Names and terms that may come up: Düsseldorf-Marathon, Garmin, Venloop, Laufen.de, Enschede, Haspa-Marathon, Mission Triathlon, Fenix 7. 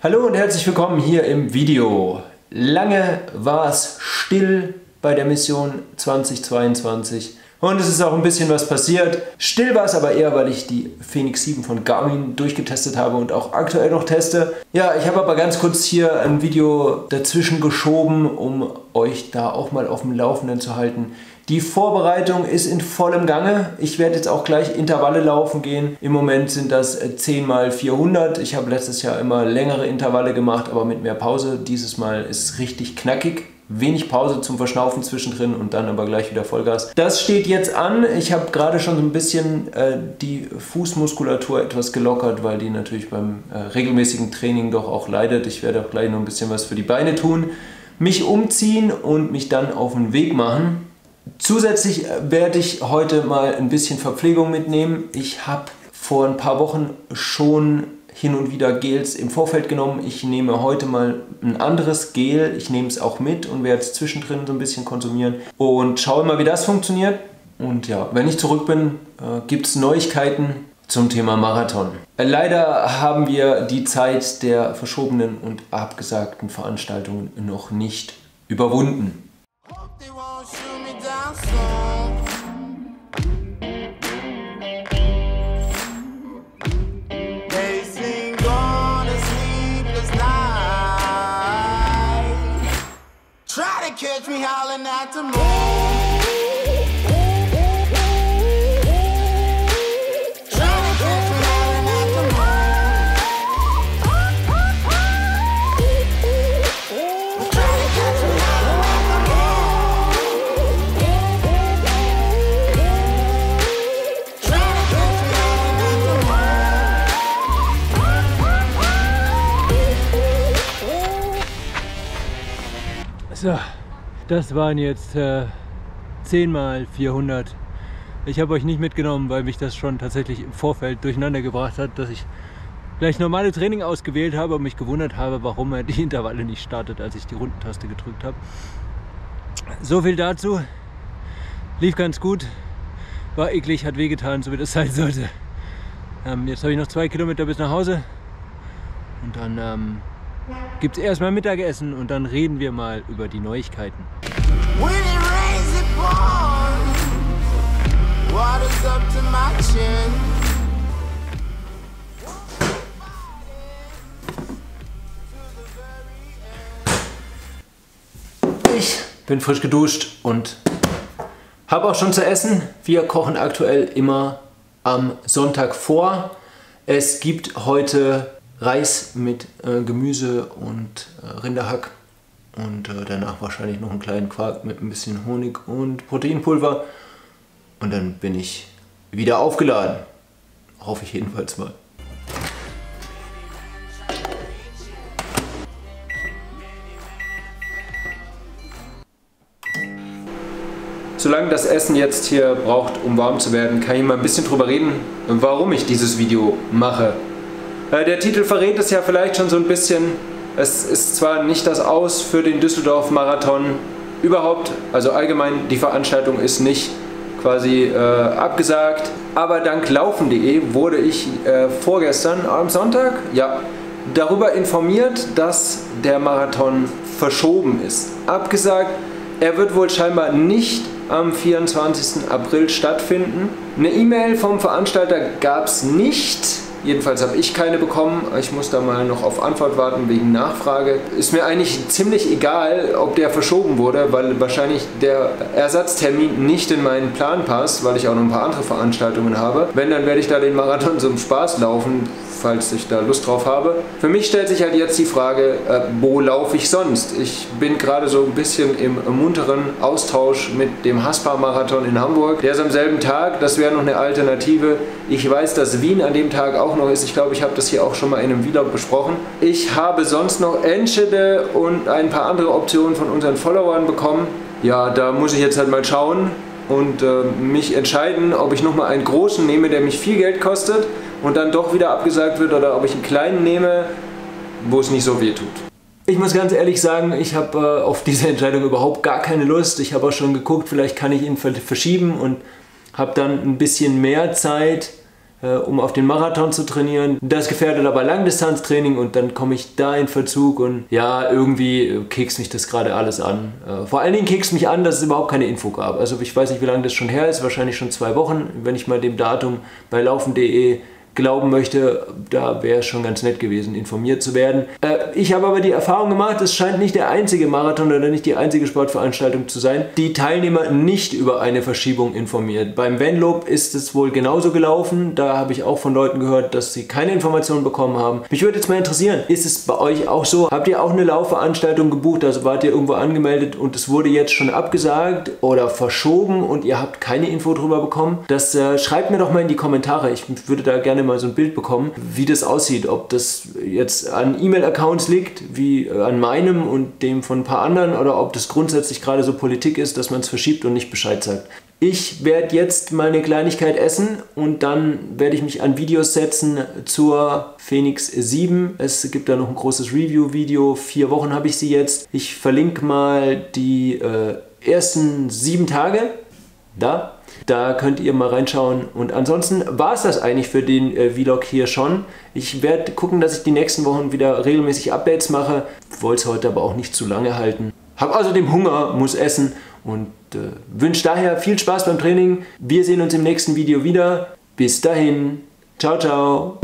Hallo und herzlich willkommen hier im Video. Lange war es still bei der Mission 2022 und es ist auch ein bisschen was passiert. Still war es aber eher, weil ich die Fenix 7 von Garmin durchgetestet habe und auch aktuell noch teste. Ja, ich habe aber ganz kurz hier ein Video dazwischen geschoben, um euch da auch mal auf dem Laufenden zu halten. Die Vorbereitung ist in vollem Gange. Ich werde jetzt auch gleich Intervalle laufen gehen. Im Moment sind das 10x400. Ich habe letztes Jahr immer längere Intervalle gemacht, aber mit mehr Pause. Dieses Mal ist es richtig knackig. Wenig Pause zum Verschnaufen zwischendrin und dann aber gleich wieder Vollgas. Das steht jetzt an. Ich habe gerade schon so ein bisschen die Fußmuskulatur etwas gelockert, weil die natürlich beim regelmäßigen Training doch auch leidet. Ich werde auch gleich noch ein bisschen was für die Beine tun. Mich umziehen und mich dann auf den Weg machen. Zusätzlich werde ich heute mal ein bisschen Verpflegung mitnehmen. Ich habe vor ein paar Wochen schon hin und wieder Gels im Vorfeld genommen. Ich nehme heute mal ein anderes Gel. Ich nehme es auch mit und werde es zwischendrin so ein bisschen konsumieren und schaue mal, wie das funktioniert. Und ja, wenn ich zurück bin, gibt es Neuigkeiten zum Thema Marathon. Leider haben wir die Zeit der verschobenen und abgesagten Veranstaltungen noch nicht überwunden. Catch me howling at the moon. Trying to catch me howling at the moon. Trying to catch me howling at the moon. Trying to catch me howling at the moon. So. Das waren jetzt 10x400. Ich habe euch nicht mitgenommen, weil mich das schon tatsächlich im Vorfeld durcheinander gebracht hat, dass ich gleich normale Training ausgewählt habe und mich gewundert habe, warum er die Intervalle nicht startet, als ich die Rundentaste gedrückt habe. So viel dazu. Lief ganz gut. War eklig, hat wehgetan, so wie das sein sollte. Jetzt habe ich noch 2 Kilometer bis nach Hause. Und dann gibt es erstmal Mittagessen und dann reden wir mal über die Neuigkeiten. Ich bin frisch geduscht und habe auch schon zu essen. Wir kochen aktuell immer am Sonntag vor. Es gibt heute Reis mit Gemüse und Rinderhack und danach wahrscheinlich noch einen kleinen Quark mit ein bisschen Honig und Proteinpulver und dann bin ich wieder aufgeladen. Hoffe ich jedenfalls mal. Solange das Essen jetzt hier braucht, um warm zu werden, kann ich mal ein bisschen drüber reden, warum ich dieses Video mache. Der Titel verrät es ja vielleicht schon so ein bisschen. Es ist zwar nicht das Aus für den Düsseldorf-Marathon überhaupt, also allgemein, die Veranstaltung ist nicht quasi abgesagt, aber dank Laufen.de wurde ich vorgestern am Sonntag darüber informiert, dass der Marathon verschoben ist. Abgesagt, er wird wohl scheinbar nicht am 24. April stattfinden. Eine E-Mail vom Veranstalter gab es nicht. Jedenfalls habe ich keine bekommen. Ich muss da mal noch auf Antwort warten wegen Nachfrage. Ist mir eigentlich ziemlich egal, ob der verschoben wurde, weil wahrscheinlich der Ersatztermin nicht in meinen Plan passt, weil ich auch noch ein paar andere Veranstaltungen habe. Wenn, dann werde ich da den Marathon zum Spaß laufen, falls ich da Lust drauf habe. Für mich stellt sich halt jetzt die Frage, wo laufe ich sonst? Ich bin gerade so ein bisschen im munteren Austausch mit dem Haspa-Marathon in Hamburg. Der ist am selben Tag, das wäre noch eine Alternative. Ich weiß, dass Wien an dem Tag auch noch ist. Ich glaube, ich habe das hier auch schon mal in einem Vlog besprochen. Ich habe sonst noch Enschede und ein paar andere Optionen von unseren Followern bekommen. Ja, da muss ich jetzt halt mal schauen und mich entscheiden, ob ich nochmal einen großen nehme, der mich viel Geld kostet und dann doch wieder abgesagt wird, oder ob ich einen kleinen nehme, wo es nicht so weh tut. Ich muss ganz ehrlich sagen, ich habe auf diese Entscheidung überhaupt gar keine Lust. Ich habe auch schon geguckt, vielleicht kann ich ihn verschieben und habe dann ein bisschen mehr Zeit, um auf den Marathon zu trainieren. Das gefährdet aber Langdistanztraining und dann komme ich da in Verzug und ja, irgendwie kekst mich das gerade alles an. Vor allen Dingen kekst mich an, dass es überhaupt keine Info gab. Also ich weiß nicht, wie lange das schon her ist, wahrscheinlich schon 2 Wochen. Wenn ich mal dem Datum bei Laufen.de glauben möchte, da wäre es schon ganz nett gewesen, informiert zu werden. Ich habe aber die Erfahrung gemacht, es scheint nicht der einzige Marathon oder nicht die einzige Sportveranstaltung zu sein, die Teilnehmer nicht über eine Verschiebung informiert. Beim Venloop ist es wohl genauso gelaufen, da habe ich auch von Leuten gehört, dass sie keine Informationen bekommen haben. Mich würde jetzt mal interessieren, ist es bei euch auch so? Habt ihr auch eine Laufveranstaltung gebucht, also wart ihr irgendwo angemeldet und es wurde jetzt schon abgesagt oder verschoben und ihr habt keine Info drüber bekommen? Das schreibt mir doch mal in die Kommentare, ich würde da gerne mal so ein Bild bekommen, wie das aussieht, ob das jetzt an E-Mail-Accounts liegt, wie an meinem und dem von ein paar anderen, oder ob das grundsätzlich gerade so Politik ist, dass man es verschiebt und nicht Bescheid sagt. Ich werde jetzt mal eine Kleinigkeit essen und dann werde ich mich an Videos setzen zur Fenix 7. Es gibt da noch ein großes Review-Video, 4 Wochen habe ich sie jetzt. Ich verlinke mal die ersten 7 Tage da. Da könnt ihr mal reinschauen und ansonsten war es das eigentlich für den Vlog hier schon. Ich werde gucken, dass ich die nächsten Wochen wieder regelmäßig Updates mache. Wollte es heute aber auch nicht zu lange halten. Hab außerdem Hunger, muss essen und wünsche daher viel Spaß beim Training. Wir sehen uns im nächsten Video wieder. Bis dahin. Ciao, ciao.